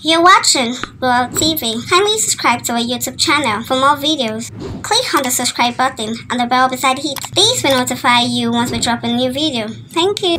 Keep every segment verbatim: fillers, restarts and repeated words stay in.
You're watching Blowout T V. Kindly subscribe to our YouTube channel for more videos. Click on the subscribe button and the bell beside it. These will notify you once we drop a new video. Thank you.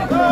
Hey!